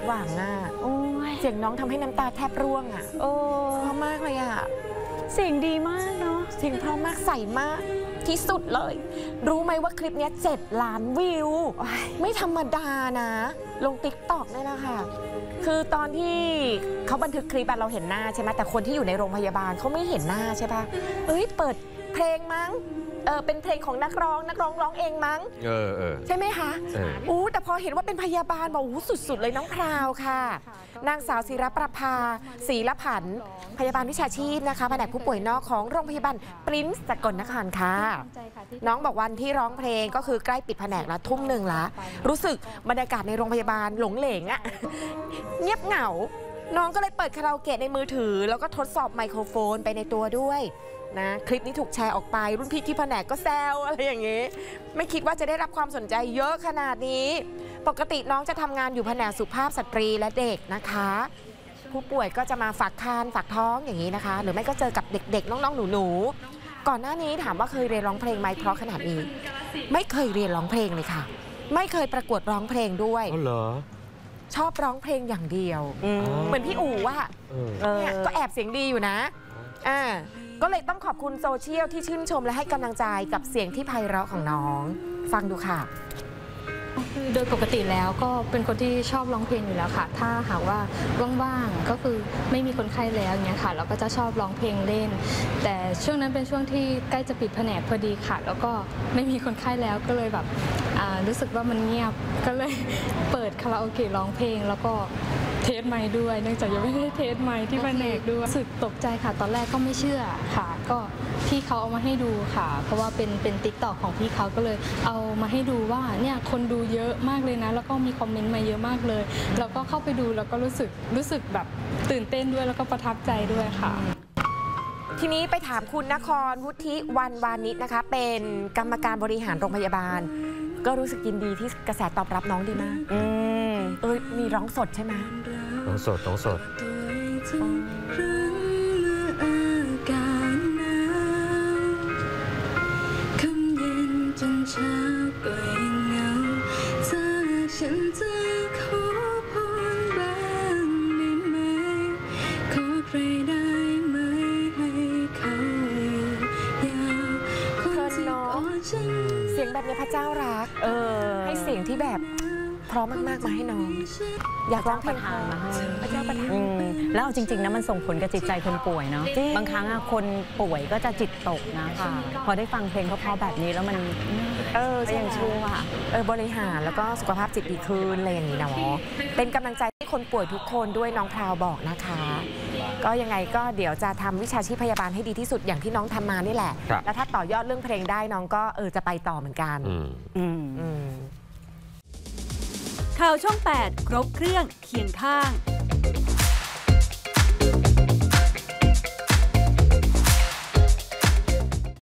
ดหวังอ่ะเสียงน้องทำให้น้ำตาแทบร่วงอ่ะโอ้เพราะมากเลยอ่ะเสียงดีมากเนาะเสียงเพราะมากใสมากที่สุดเลยรู้ไหมว่าคลิปนี้7 ล้านวิวไม่ธรรมดานะลง TikTok เนี่ยนะคะคือตอนที่เขาบันทึกคลิปเราเห็นหน้าใช่ไหมแต่คนที่อยู่ในโรงพยาบาลเขาไม่เห็นหน้าใช่ปะเอ้ยเปิดเพลงมั้งเป็นเพลงของนักร้องร้องเองมั้งใช่ไหมคะอู้แต่พอเห็นว่าเป็นพยาบาลบอกอู้สุดๆเลยน้องพราวค่ะนางสาวศิรประภาศรีละผันพยาบาลวิชาชีพนะคะแผนกผู้ป่วยนอกของโรงพยาบาลปรินซ์สกลนครค่ะน้องบอกวันที่ร้องเพลงก็คือใกล้ปิดแผนกแล้วทุ่ม 1ละรู้สึกบรรยากาศในโรงพยาบาลหลงเหลงอะเงียบเหงาน้องก็เลยเปิดคาราโอเกะในมือถือแล้วก็ทดสอบไมโครโฟนไปในตัวด้วยนะคลิปนี้ถูกแชร์ออกไปรุ่นพี่ที่แผนกก็แซวอะไรอย่างนี้ไม่คิดว่าจะได้รับความสนใจเยอะขนาดนี้ปกติน้องจะทำงานอยู่แผนกสุภาพสตรีและเด็กนะคะผู้ป่วยก็จะมาฝากครรภ์ฝากท้องอย่างนี้นะคะหรือไม่ก็เจอกับเด็กๆน้องๆหนูๆก่อนหน้านี้ถามว่าเคยเรียนร้องเพลงไหมเพราะขนาดนี้ไม่เคยเรียนร้องเพลงเลยค่ะไม่เคยประกวดร้องเพลงด้วยชอบร้องเพลงอย่างเดียวเหมือนพี่อู๋ว่าเนี่ยก็แอบเสียงดีอยู่นะก็เลยต้องขอบคุณโซเชียลที่ชื่นชมและให้กำลังใจกับเสียงที่ไพเราะของน้องฟังดูค่ะโดยปกติแล้วก็เป็นคนที่ชอบร้องเพลงอยู่แล้วค่ะถ้าหากว่าว่างๆก็คือไม่มีคนไข้แล้วอย่างเงี้ยค่ะเราก็จะชอบร้องเพลงเล่นแต่ช่วงนั้นเป็นช่วงที่ใกล้จะปิดแผนกพอดีค่ะแล้วก็ไม่มีคนไข้แล้วก็เลยแบบรู้สึกว่ามันเงียบก็เลยเปิดคาราโอเกะร้องเพลงแล้วก็เทสไมค์ด้วยเนื่องจากยังไม่ได้เทสไมค์ที่แผนกด้วยรู้สึกตกใจค่ะตอนแรกก็ไม่เชื่อค่ะก็ที่เขาเอามาให้ดูค่ะเพราะว่าเป็น TikTok ของพี่เขาก็เลยเอามาให้ดูว่าเนี่ยคนดูเยอะมากเลยนะแล้วก็มีคอมเมนต์มาเยอะมากเลยเราก็เข้าไปดูแล้วก็รู้สึกแบบตื่นเต้นด้วยแล้วก็ประทับใจด้วยค่ะทีนี้ไปถามคุณนครวุฒิวันวานิชนะคะเป็นกรรมการบริหารโรงพยาบาลก็รู้สึกยินดีที่กระแสตอบรับน้องดีมากมีร้องสดใช่ไหมร้องสดเสียงแบบนี้พระเจ้ารักให้เสียงที่แบบพร้อมมากๆมาให้น้องอยากร้องเพลงมาให้พระเจ้าประทานแล้วจริงๆนะมันส่งผลกับจิตใจคนป่วยเนาะบางครั้งคนป่วยก็จะจิตตกนะค่ะพอได้ฟังเพลงเพราะๆแบบนี้แล้วมันก็ยังช่วยค่ะบริหารแล้วก็สุขภาพจิตดีขึ้นอะไรอย่างนี้เนาะเป็นกำลังใจให้คนป่วยทุกคนด้วยน้องพราวบอกนะคะก็ยังไงก็เดี๋ยวจะทำวิชาชีพพยาบาลให้ดีที่สุดอย่างที่น้องทำมานี่แหละแล้วถ้าต่อยอดเรื่องเพลงได้น้องก็จะไปต่อเหมือนกันข่าวช่อง 8 ครบเครื่องเคียงข้าง